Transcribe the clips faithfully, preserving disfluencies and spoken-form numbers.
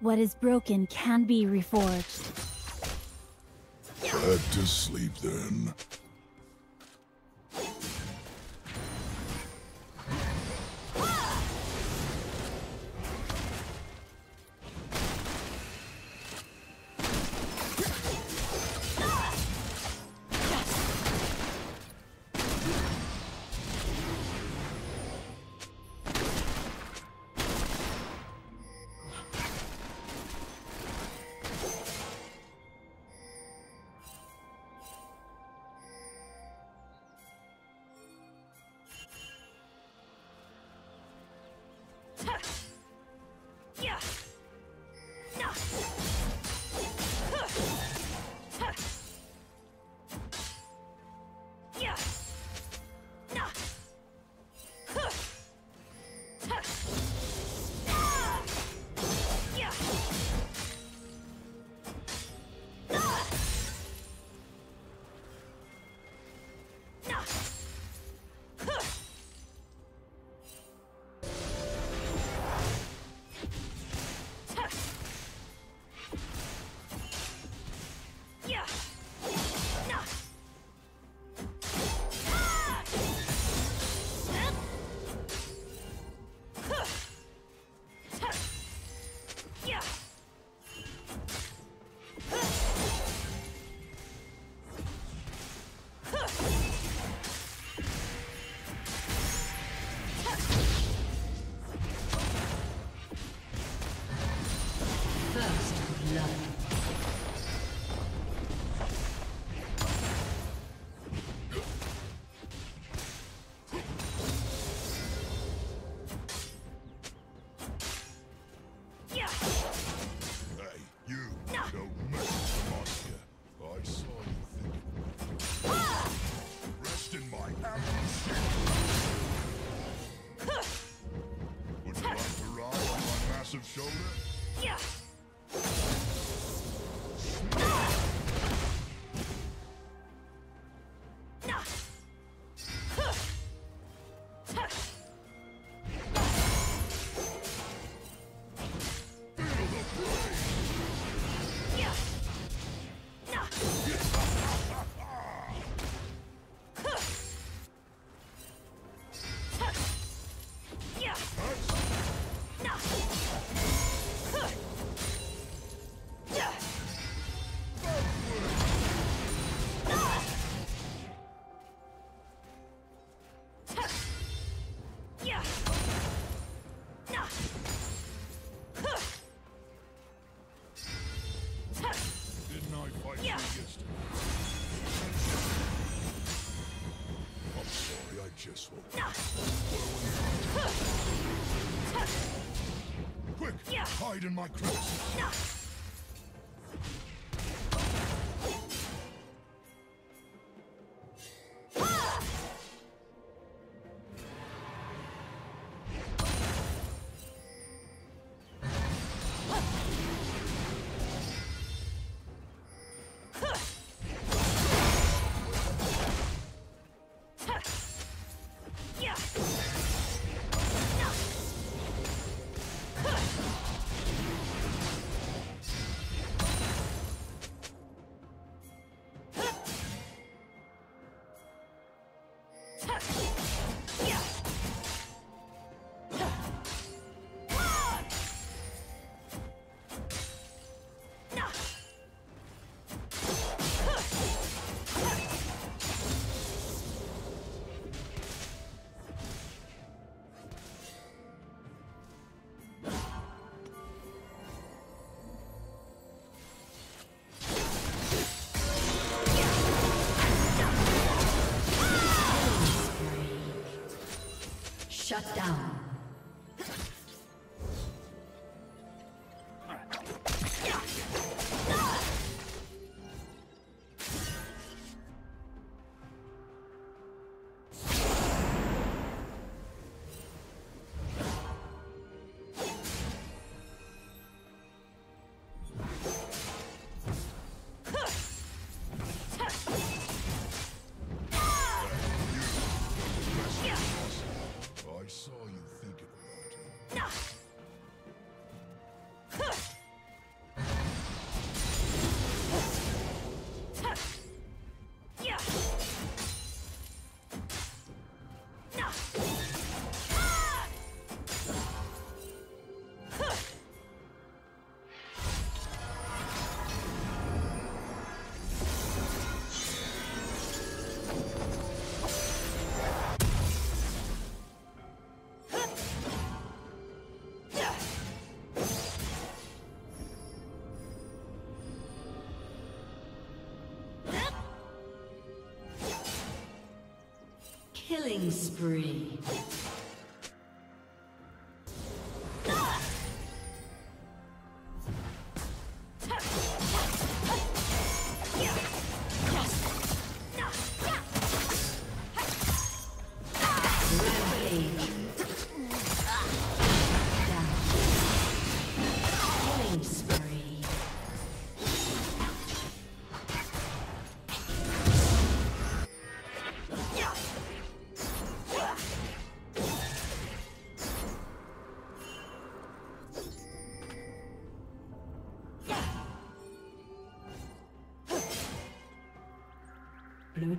What is broken can be reforged. Head to sleep then. Shoulder? Yeah. Quick, hide in my cracks. Killing spree. Blue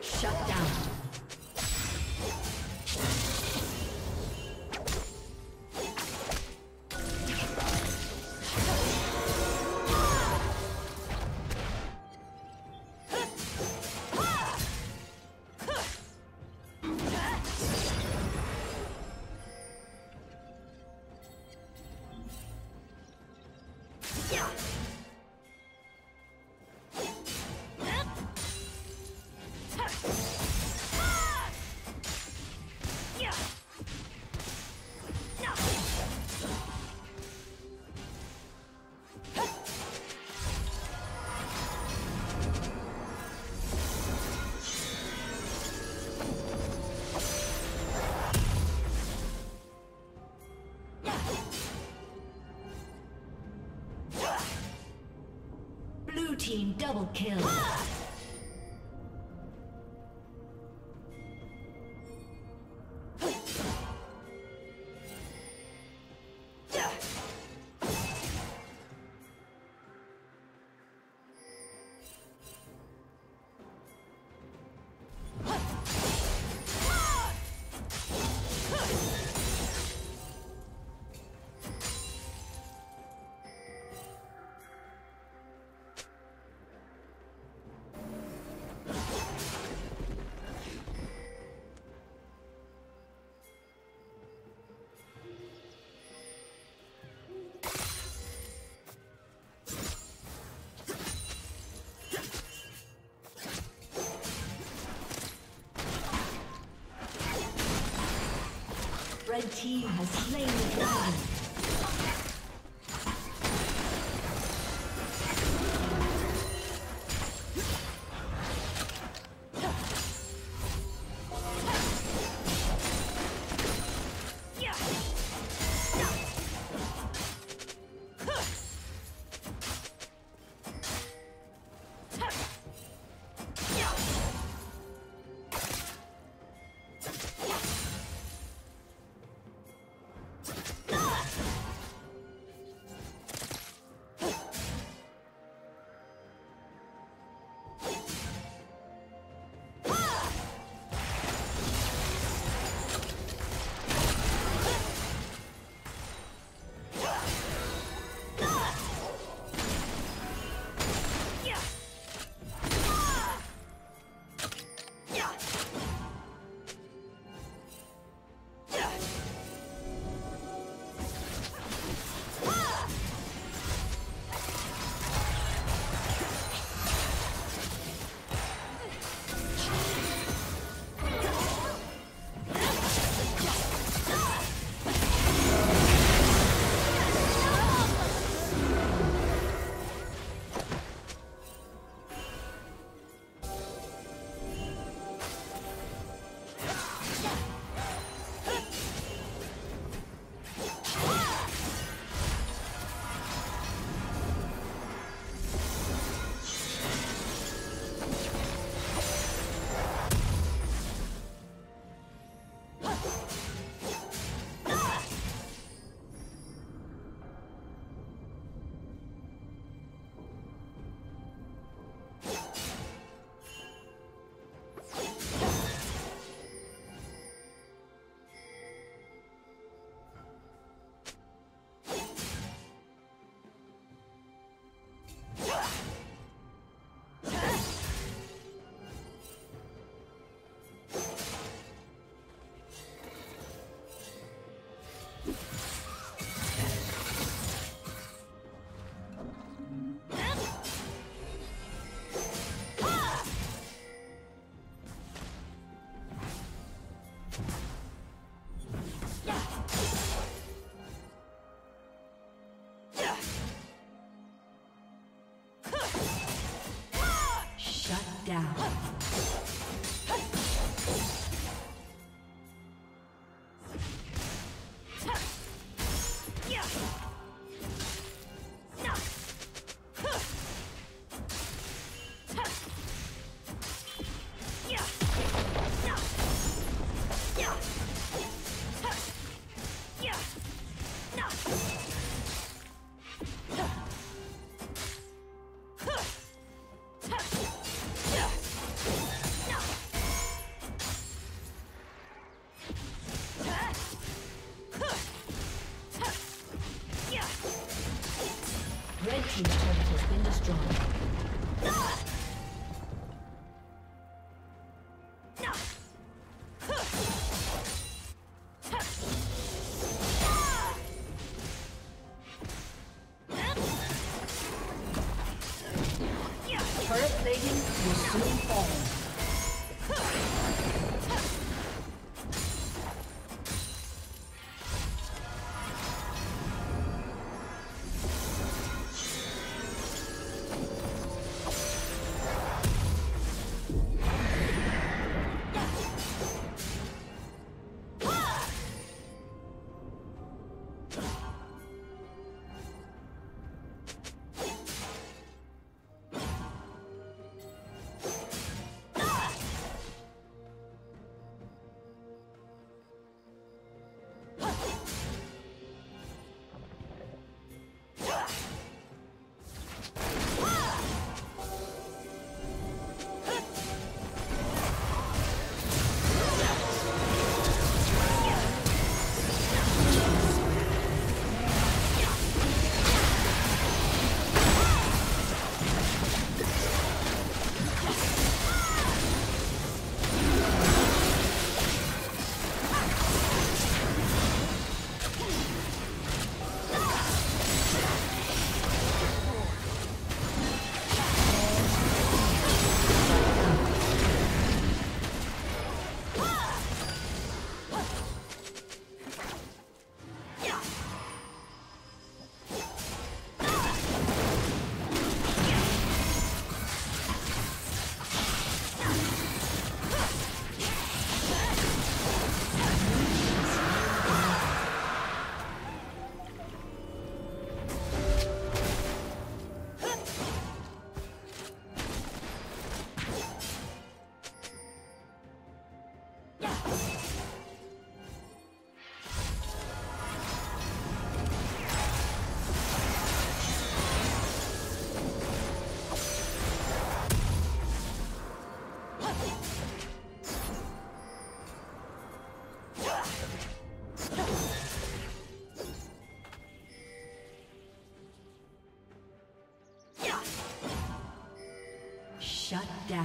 Shut down. Team double kill. Ah! The team has slain the dragon. Ah! Shut down.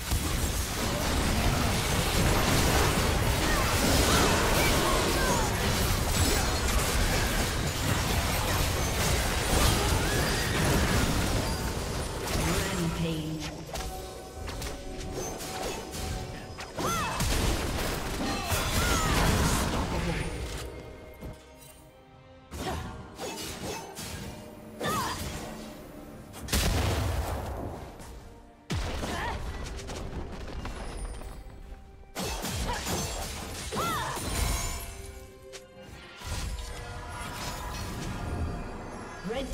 Red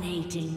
Dominating.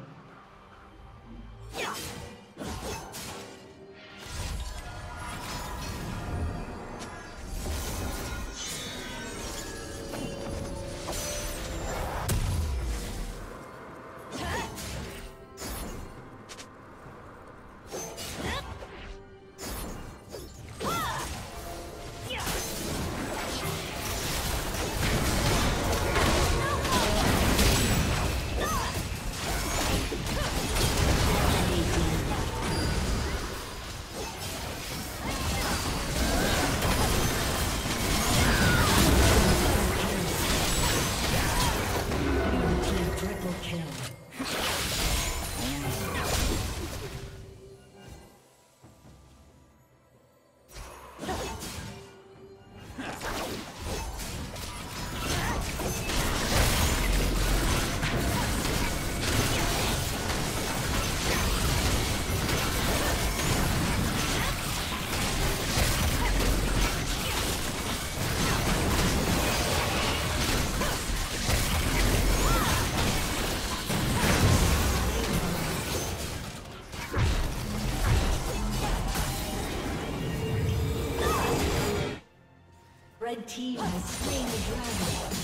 The team has slain the dragon.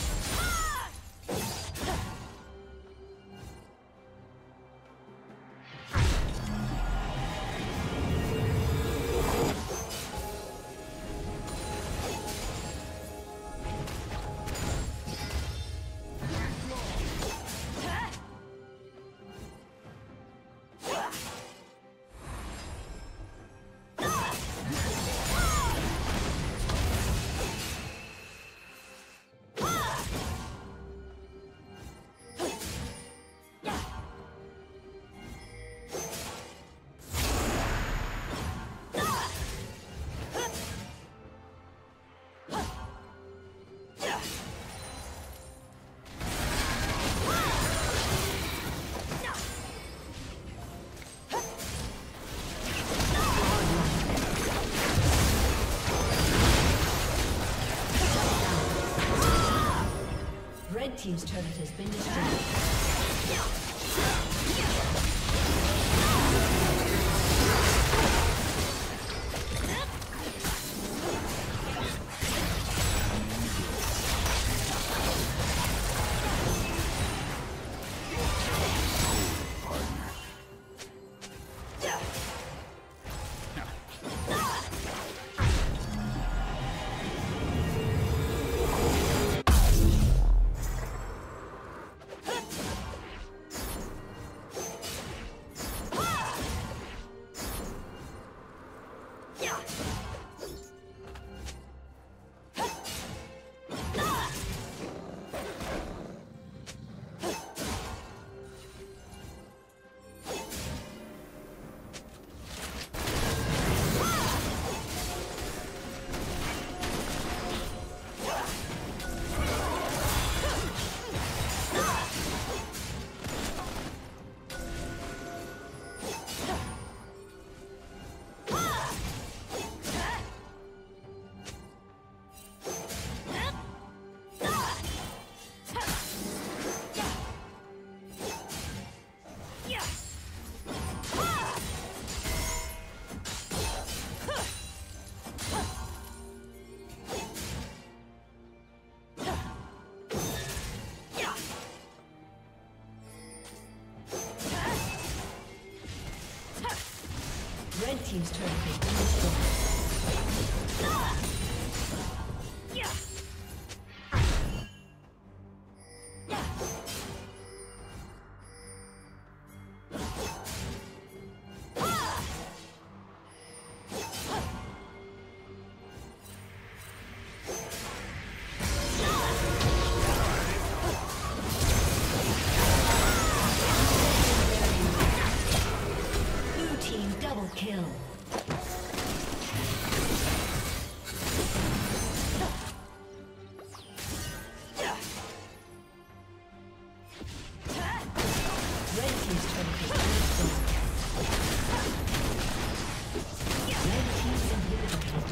Team's turret has been destroyed.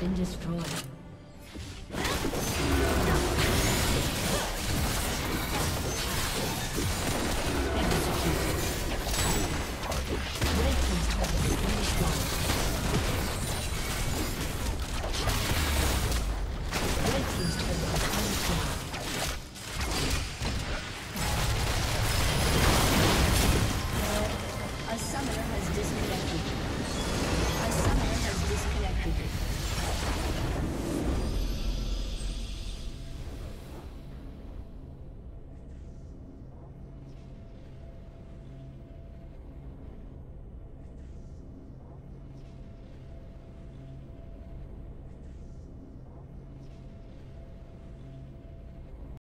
been destroyed. Red team's turret has been destroyed.